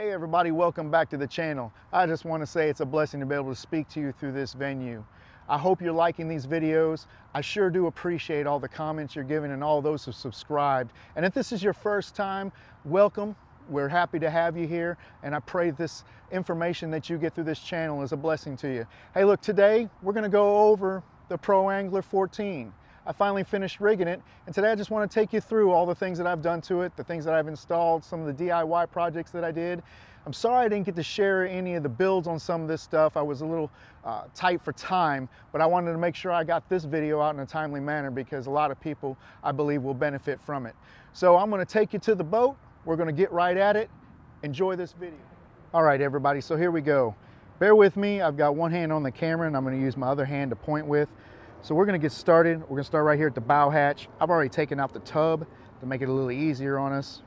Hey everybody, welcome back to the channel. I just want to say it's a blessing to be able to speak to you through this venue. I hope you're liking these videos. I sure do appreciate all the comments you're giving and all those who subscribed. And if this is your first time, welcome. We're happy to have you here, and I pray this information that you get through this channel is a blessing to you. Hey look, today we're going to go over the Pro Angler 14. I finally finished rigging it, and today I just want to take you through all the things that I've done to it, the things that I've installed, some of the DIY projects that I did. I'm sorry I didn't get to share any of the builds on some of this stuff. I was a little tight for time, but I wanted to make sure I got this video out in a timely manner because a lot of people, I believe, will benefit from it. So I'm going to take you to the boat. We're going to get right at it. Enjoy this video. All right, everybody, so here we go. Bear with me. I've got one hand on the camera, and I'm going to use my other hand to point with. So we're going to get started. We're going to start right here at the bow hatch. I've already taken out the tub to make it a little easier on us.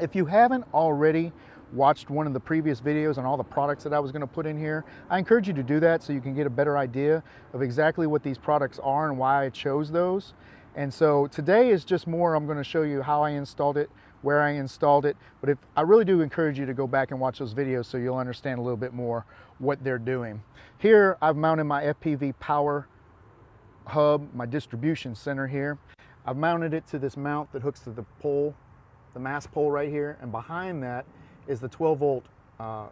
If you haven't already watched one of the previous videos on all the products that I was going to put in here, I encourage you to do that so you can get a better idea of exactly what these products are and why I chose those. And so today is just more, I'm going to show you how I installed it, where I installed it, but I really do encourage you to go back and watch those videos so you'll understand a little bit more what they're doing. Here I've mounted my FPV power hub, my distribution center here. I've mounted it to this mount that hooks to the pole, the mast pole right here, and behind that is the 12-volt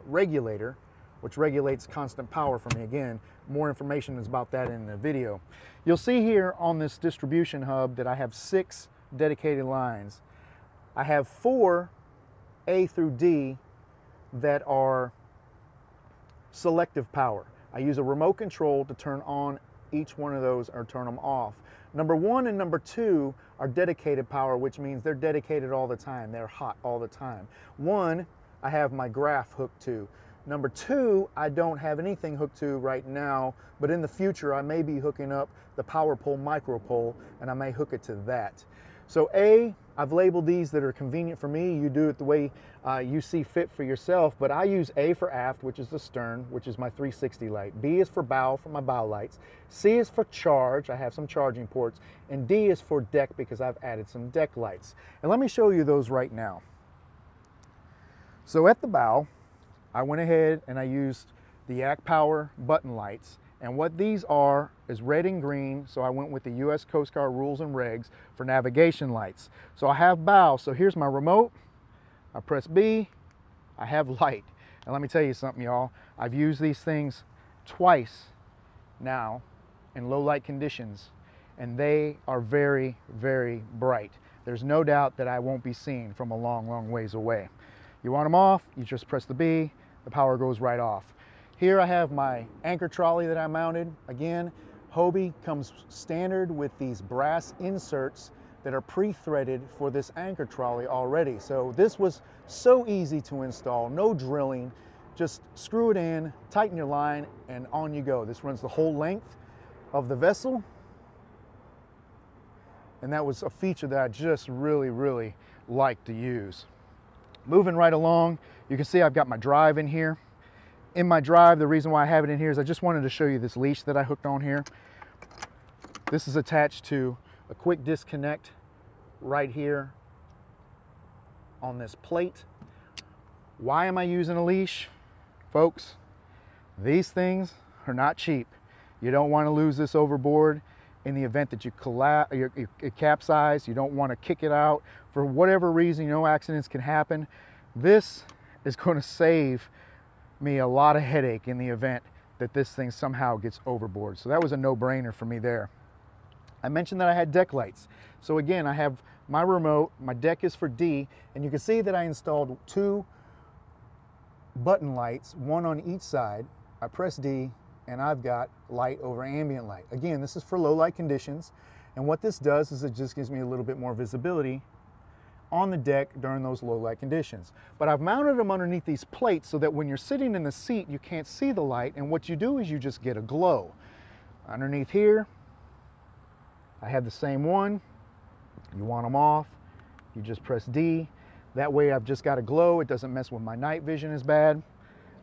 regulator, which regulates constant power for me. Again, more information is about that in the video. You'll see here on this distribution hub that I have 6 dedicated lines. I have 4 A through D that are selective power. I use a remote control to turn on each one of those or turn them off. Number 1 and number 2 are dedicated power, which means they're dedicated all the time. They're hot all the time. 1, I have my graph hooked to. Number 2, I don't have anything hooked to right now, but in the future I may be hooking up the power pole micro pole, and I may hook it to that. So A, I've labeled these that are convenient for me. You do it the way you see fit for yourself, but I use A for aft, which is the stern, which is my 360 light. B is for bow, for my bow lights. C is for charge, I have some charging ports. And D is for deck because I've added some deck lights. And let me show you those right now. So at the bow, I went ahead and I used the Yak Power button lights. And what these are is red and green, so I went with the U.S. Coast Guard rules and regs for navigation lights. So I have bow, so here's my remote. I press B, I have light. And let me tell you something, y'all. I've used these things twice now in low light conditions, and they are very, very bright. There's no doubt that I won't be seen from a long, long ways away. You want them off, you just press the B, the power goes right off. Here I have my anchor trolley that I mounted. Again, Hobie comes standard with these brass inserts that are pre-threaded for this anchor trolley already. So this was so easy to install, no drilling. Just screw it in, tighten your line, and on you go. This runs the whole length of the vessel. And that was a feature that I just really, really like to use. Moving right along, you can see I've got my drive in here. In my drive, the reason why I have it in here is I just wanted to show you this leash that I hooked on here. This is attached to a quick disconnect right here on this plate. Why am I using a leash? Folks, these things are not cheap. You don't want to lose this overboard in the event that you collapse, you capsize. You don't want to kick it out. For whatever reason, you know, accidents can happen. This is going to save me a lot of headache in the event that this thing somehow gets overboard. So that was a no-brainer for me there. I mentioned that I had deck lights. So again, I have my remote, my deck is for D, and you can see that I installed 2 button lights, one on each side. I press D, and I've got light over ambient light. Again, this is for low light conditions, and what this does is it just gives me a little bit more visibility on the deck during those low light conditions. But I've mounted them underneath these plates so that when you're sitting in the seat, you can't see the light, and what you do is you just get a glow. Underneath here, I have the same one. You want them off, you just press D. That way I've just got a glow, it doesn't mess with my night vision as bad,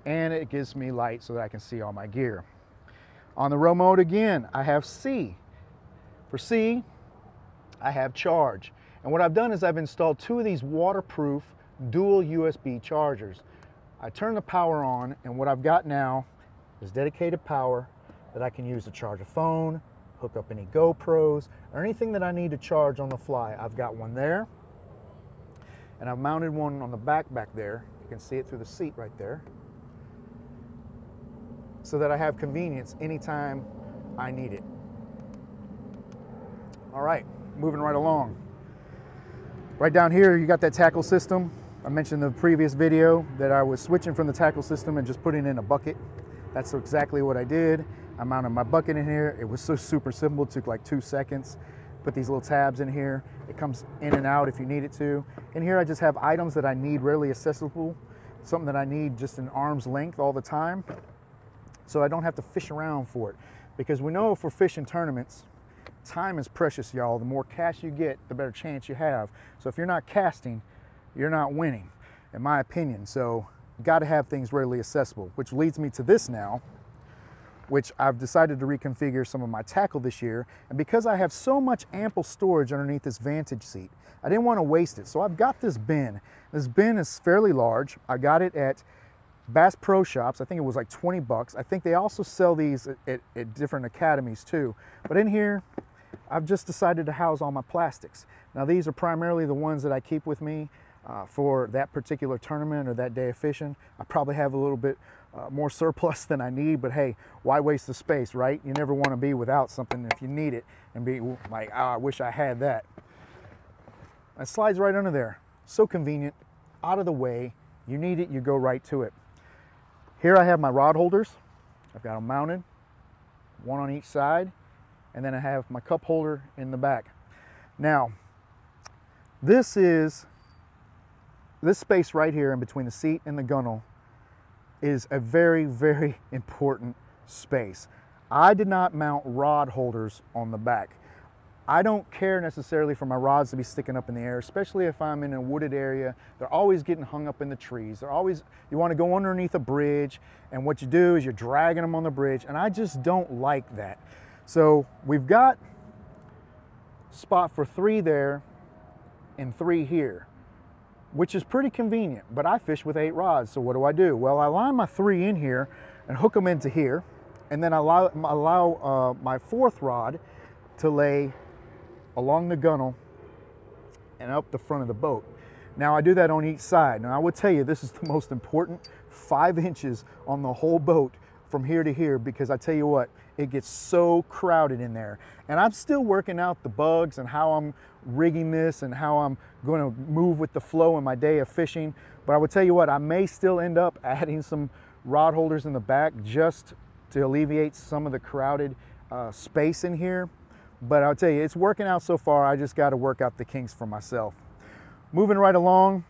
and it gives me light so that I can see all my gear. On the remote again, I have C. For C, I have charge. And what I've done is I've installed 2 of these waterproof dual USB chargers. I turn the power on, and what I've got now is dedicated power that I can use to charge a phone, hook up any GoPros, or anything that I need to charge on the fly. I've got one there, and I've mounted one on the back there. You can see it through the seat right there, so that I have convenience anytime I need it. All right, moving right along. Right down here, you got that tackle system. I mentioned in the previous video that I was switching from the tackle system and just putting in a bucket. That's exactly what I did. I mounted my bucket in here. It was so super simple, it took like 2 seconds. Put these little tabs in here. It comes in and out if you need it to. In here, I just have items that I need readily accessible, something that I need just in arm's length all the time, so I don't have to fish around for it. Because we know if we're fishing tournaments, time is precious, y'all. The more cash you get, the better chance you have. So if you're not casting, you're not winning, in my opinion. So you gotta have things readily accessible, which leads me to this now, which I've decided to reconfigure some of my tackle this year. And because I have so much ample storage underneath this Vantage seat, I didn't wanna waste it. So I've got this bin. This bin is fairly large. I got it at Bass Pro Shops. I think it was like 20 bucks. I think they also sell these at different academies too. But in here, I've just decided to house all my plastics. Now these are primarily the ones that I keep with me for that particular tournament or that day of fishing. I probably have a little bit more surplus than I need, but hey, why waste the space, right? You never want to be without something if you need it and be like, oh, I wish I had that. It slides right under there. So convenient, out of the way. You need it, you go right to it. Here I have my rod holders. I've got them mounted, one on each side. And then I have my cup holder in the back. Now, this space right here in between the seat and the gunnel is a very, very important space. I did not mount rod holders on the back. I don't care necessarily for my rods to be sticking up in the air, especially if I'm in a wooded area. They're always getting hung up in the trees. They're always, you want to go underneath a bridge, and what you do is you're dragging them on the bridge, and I just don't like that. So we've got spot for 3 there and 3 here, which is pretty convenient, but I fish with 8 rods, so what do? Well, I line my 3 in here and hook them into here, and then I allow my 4th rod to lay along the gunnel and up the front of the boat. Now I do that on each side. Now I would tell you this is the most important 5 inches on the whole boat from here to here, because I tell you what, it gets so crowded in there. And I'm still working out the bugs and how I'm rigging this and how I'm going to move with the flow in my day of fishing. But I would tell you what, I may still end up adding some rod holders in the back just to alleviate some of the crowded space in here. But I'll tell you, it's working out so far. I just got to work out the kinks for myself. Moving right along,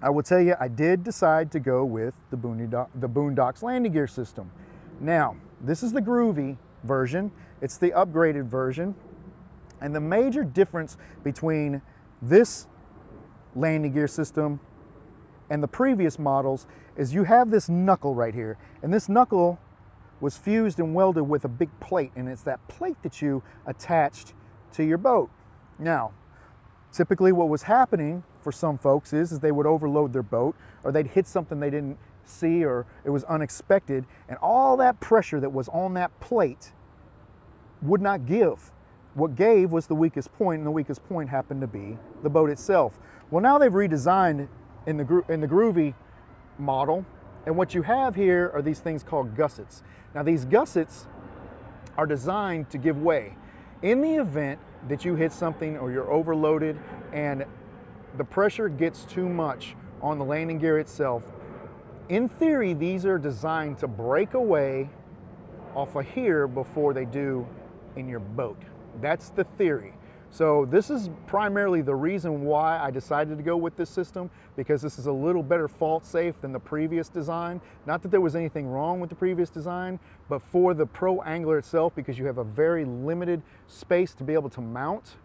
I will tell you, I did decide to go with the Boondocks landing gear system. Now, this is the Groovy version. It's the upgraded version. And the major difference between this landing gear system and the previous models is you have this knuckle right here. And this knuckle was fused and welded with a big plate. And it's that plate that you attached to your boat. Now, typically what was happening for some folks is they would overload their boat, or they'd hit something they didn't see, or it was unexpected, and all that pressure that was on that plate would not give. What gave was the weakest point, and the weakest point happened to be the boat itself. Well, now they've redesigned in the Groovy model, and what you have here are these things called gussets. Now these gussets are designed to give way. In the event that you hit something or you're overloaded and the pressure gets too much on the landing gear itself, in theory, these are designed to break away off of here before they do in your boat. That's the theory. So this is primarily the reason why I decided to go with this system, because this is a little better fault safe than the previous design. Not that there was anything wrong with the previous design, but for the Pro Angler itself, because you have a very limited space to be able to mount,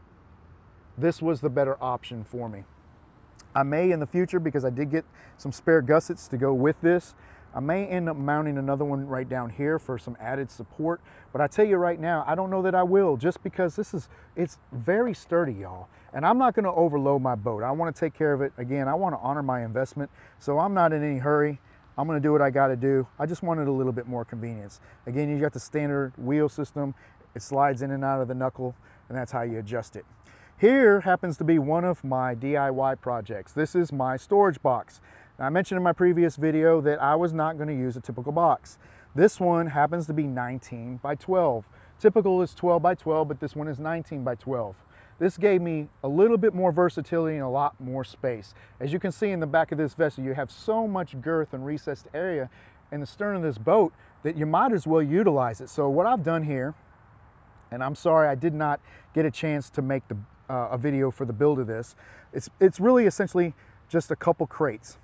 this was the better option for me. I may in the future, because I did get some spare gussets to go with this, I may end up mounting another one right down here for some added support. But I tell you right now, I don't know that I will, just because it's very sturdy, y'all. And I'm not gonna overload my boat. I wanna take care of it. Again, I wanna honor my investment. So I'm not in any hurry. I'm gonna do what I gotta do. I just wanted a little bit more convenience. Again, you got the standard wheel system. It slides in and out of the knuckle, and that's how you adjust it. Here happens to be one of my DIY projects. This is my storage box. Now, I mentioned in my previous video that I was not going to use a typical box. This one happens to be 19 by 12. Typical is 12 by 12, but this one is 19 by 12. This gave me a little bit more versatility and a lot more space. As you can see in the back of this vessel, you have so much girth and recessed area in the stern of this boat that you might as well utilize it. So what I've done here, and I'm sorry I did not get a chance to make a video for the build of this. It's really essentially just a couple crates.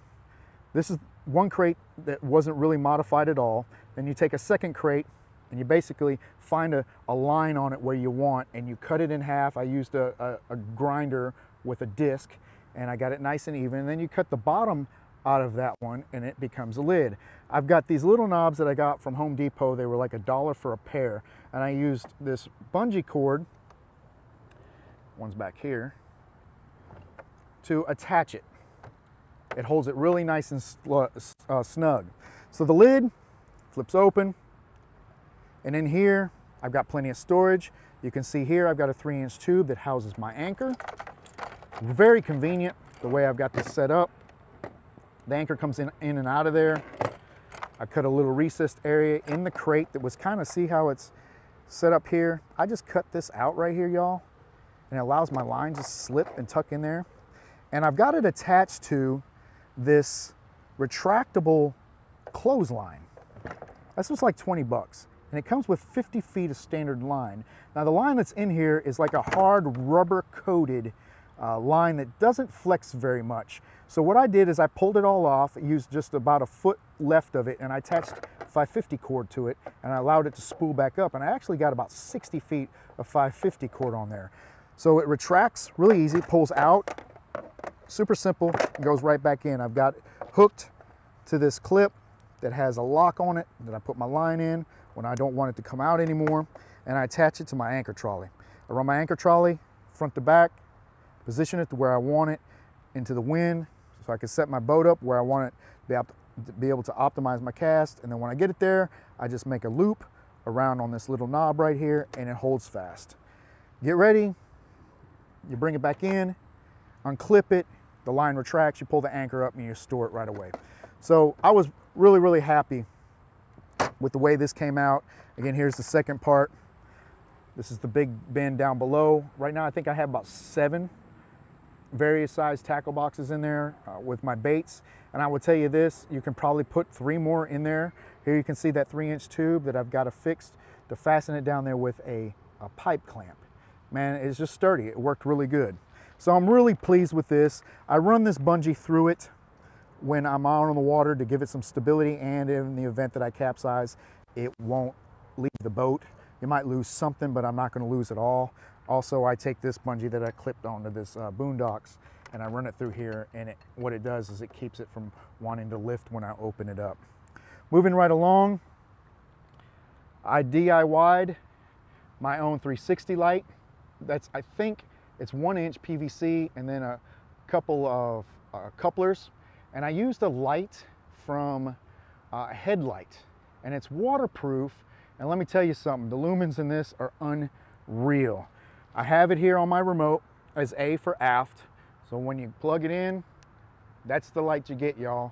This is one crate that wasn't really modified at all. Then you take a second crate and you basically find a line on it where you want, and you cut it in half. I used a grinder with a disc, and I got it nice and even. And then you cut the bottom out of that one and it becomes a lid. I've got these little knobs that I got from Home Depot. They were like $1 for a pair, and I used this bungee cord, one's back here, to attach it. It holds it really nice and snug. So the lid flips open, and in here I've got plenty of storage. You can see here I've got a 3-inch tube that houses my anchor. Very convenient the way I've got this set up. The anchor comes in and out of there. I cut a little recessed area in the crate that was kind of, see how it's set up here? I just cut this out right here, y'all, and it allows my line to slip and tuck in there. And I've got it attached to this retractable clothesline. This was like 20 bucks, and it comes with 50 feet of standard line. Now the line that's in here is like a hard rubber coated line that doesn't flex very much. So what I did is I pulled it all off, used just about a foot left of it, and I attached 550 cord to it, and I allowed it to spool back up, and I actually got about 60 feet of 550 cord on there. So it retracts really easy, pulls out, super simple, goes right back in. I've got it hooked to this clip that has a lock on it that I put my line in when I don't want it to come out anymore, and I attach it to my anchor trolley. I run my anchor trolley front to back, position it to where I want it into the wind so I can set my boat up where I want it to be able to optimize my cast. And then when I get it there, I just make a loop around on this little knob right here, and it holds fast. Get ready, you bring it back in, unclip it, the line retracts, you pull the anchor up and you store it right away. So I was really, really happy with the way this came out. Again, here's the second part. This is the big bin down below. Right now I think I have about 7 various size tackle boxes in there with my baits, and I will tell you this, you can probably put 3 more in there. Here you can see that 3-inch tube that I've got affixed to fasten it down there with a pipe clamp. Man, it's just sturdy. It worked really good. So I'm really pleased with this. I run this bungee through it when I'm out on the water to give it some stability, and in the event that I capsize, it won't leave the boat. You might lose something, but I'm not going to lose it all. Also, I take this bungee that I clipped onto this Boondocks, and I run it through here, and what it does is it keeps it from wanting to lift when I open it up. Moving right along, I DIY'd my own 360 light. That's, I think it's 1-inch PVC and then a couple of couplers, and I used a light from a headlight, and it's waterproof. And let me tell you something, the lumens in this are unreal. I have it here on my remote as A for aft. So when you plug it in, that's the light you get, y'all.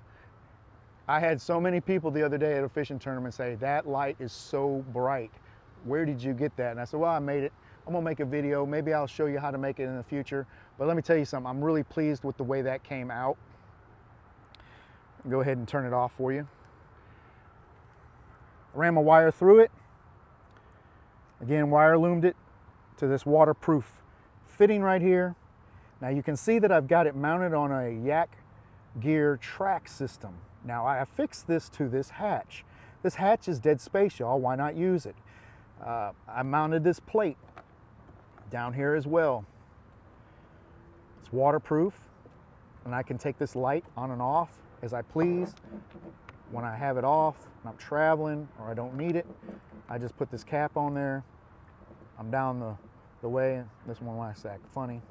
I had so many people the other day at a fishing tournament say, that light is so bright. Where did you get that? And I said, well, I made it. I'm gonna make a video. Maybe I'll show you how to make it in the future. But let me tell you something, I'm really pleased with the way that came out. I'll go ahead and turn it off for you. Ran my wire through it. Again, wire loomed it to this waterproof fitting right here. Now you can see that I've got it mounted on a Yak Gear track system. Now I affixed this to this hatch. This hatch is dead space, y'all. Why not use it? I mounted this plate down here as well. It's waterproof, and I can take this light on and off as I please. When I have it off and I'm traveling or I don't need it, I just put this cap on there. I'm down the way. This one last act funny.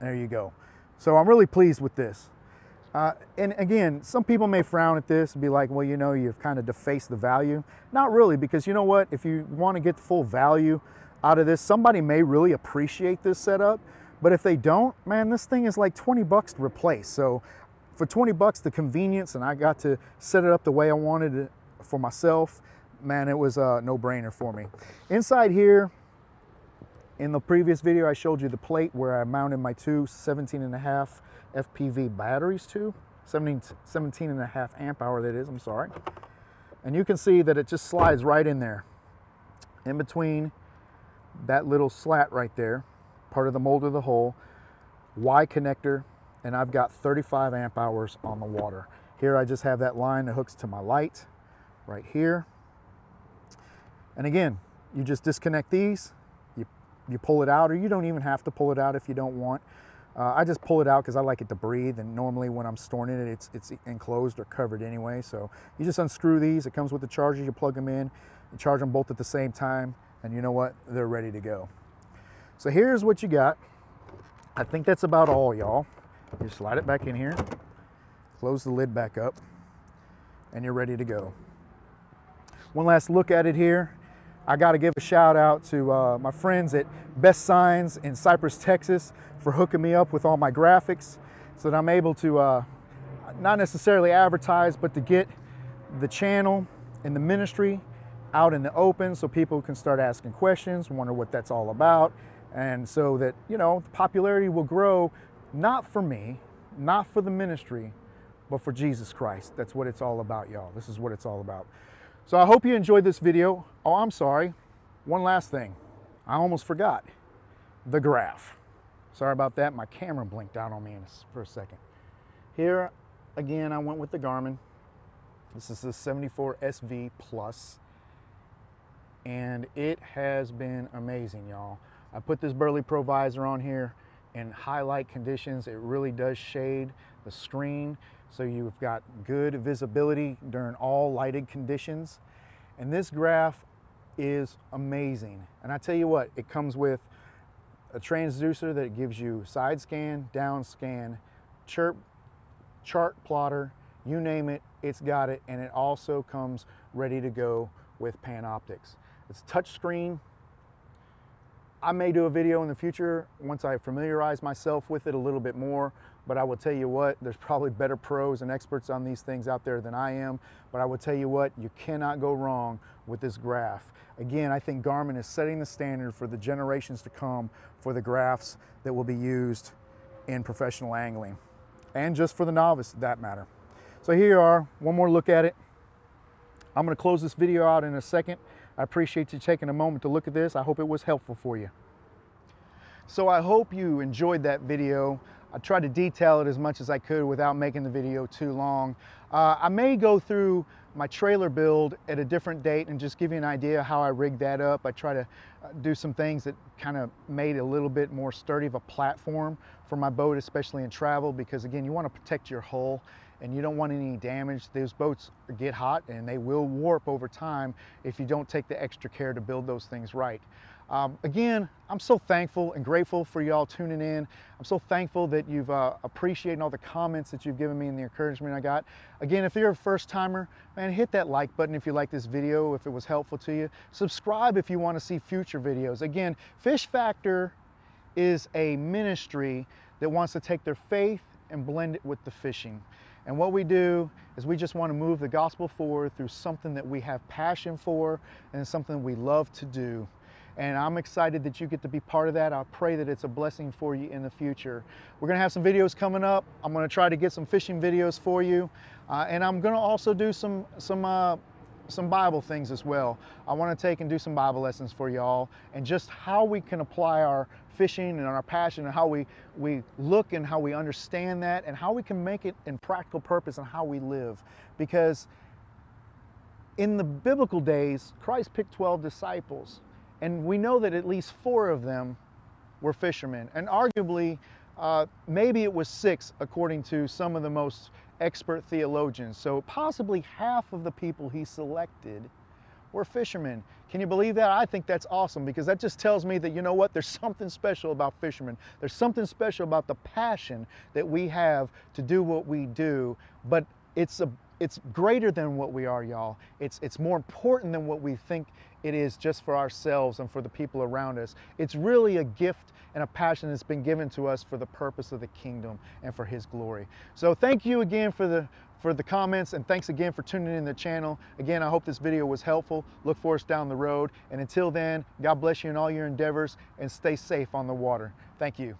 There you go. So I'm really pleased with this. And again, some people may frown at this and be like, well, you know, you've kind of defaced the value. Not really, because you know what? If you want to get the full value out of this, somebody may really appreciate this setup. But if they don't, man, this thing is like 20 bucks to replace. So for 20 bucks, the convenience, and I got to set it up the way I wanted it for myself, man, it was a no-brainer for me. Inside here, in the previous video, I showed you the plate where I mounted my two 17.5 FPV batteries to, 17.5 amp hour that is, I'm sorry. And you can see that it just slides right in there, in between that little slat right there, part of the mold of the hole, Y connector, and I've got 35 amp hours on the water. Here I just have that line that hooks to my light right here. And again, you just disconnect these, you pull it out, or you don't even have to pull it out if you don't want. I just pull it out because I like it to breathe, and normally when I'm storing it, it's enclosed or covered anyway. So you just unscrew these, it comes with the charger, you plug them in, you charge them both at the same time, and you know what, they're ready to go. So here's what you got. I think that's about all, y'all. You slide it back in here, close the lid back up, and you're ready to go. One last look at it here. I got to give a shout out to my friends at Best Signs in Cypress, Texas for hooking me up with all my graphics so that I'm able to not necessarily advertise, but to get the channel and the ministry out in the open so people can start asking questions, wonder what that's all about, and so that, you know, the popularity will grow, not for me, not for the ministry, but for Jesus Christ. That's what it's all about, y'all. This is what it's all about. So I hope you enjoyed this video. Oh, I'm sorry. One last thing. I almost forgot. The graph. Sorry about that. My camera blinked out on me for a second. Here, again, I went with the Garmin. This is the 74 SV Plus. And it has been amazing, y'all. I put this Bury Pro Visor on here in high light conditions. It really does shade the screen, so you've got good visibility during all lighted conditions. And this graph is amazing. And I tell you what, it comes with a transducer that gives you side scan, down scan, chart plotter, you name it, it's got it. And it also comes ready to go with Panoptix. It's touchscreen. I may do a video in the future once I familiarize myself with it a little bit more, but I will tell you what, there's probably better pros and experts on these things out there than I am, but I will tell you what, you cannot go wrong with this graph. Again, I think Garmin is setting the standard for the generations to come for the graphs that will be used in professional angling, and just for the novice, for that matter. So here you are, one more look at it. I'm going to close this video out in a second. I appreciate you taking a moment to look at this. I hope it was helpful for you. So I hope you enjoyed that video. I tried to detail it as much as I could without making the video too long. I may go through my trailer build at a different date and just give you an idea how I rigged that up. I try to do some things that kind of made a little bit more sturdy of a platform for my boat, especially in travel, because again, you want to protect your hull and you don't want any damage. Those boats get hot and they will warp over time if you don't take the extra care to build those things right. Again, I'm so thankful and grateful for y'all tuning in. I'm so thankful that you've appreciated all the comments that you've given me and the encouragement I got. Again, if you're a first timer, man, hit that like button if you like this video, if it was helpful to you. Subscribe if you want to see future videos. Again, Fish Factor is a ministry that wants to take their faith and blend it with the fishing. And what we do is we just want to move the gospel forward through something that we have passion for and something we love to do. And I'm excited that you get to be part of that. I pray that it's a blessing for you in the future. We're going to have some videos coming up. I'm going to try to get some fishing videos for you. And I'm going to also do some Bible things as well. I want to take and do some Bible lessons for y'all, and just how we can apply our fishing and our passion, and how we look and how we understand that, and how we can make it in practical purpose and how we live. Because in the biblical days, Christ picked 12 disciples. And we know that at least 4 of them were fishermen. And arguably, maybe it was 6, according to some of the most expert theologians. So possibly half of the people he selected We're fishermen. Can you believe that? I think that's awesome, because that just tells me that, you know what, there's something special about fishermen. There's something special about the passion that we have to do what we do, but it's greater than what we are, y'all. It's more important than what we think it is, just for ourselves and for the people around us. It's really a gift and a passion that's been given to us for the purpose of the kingdom and for His glory. So thank you again for the comments, and thanks again for tuning in the channel. Again, I hope this video was helpful. Look for us down the road. And until then, God bless you in all your endeavors, and stay safe on the water. Thank you.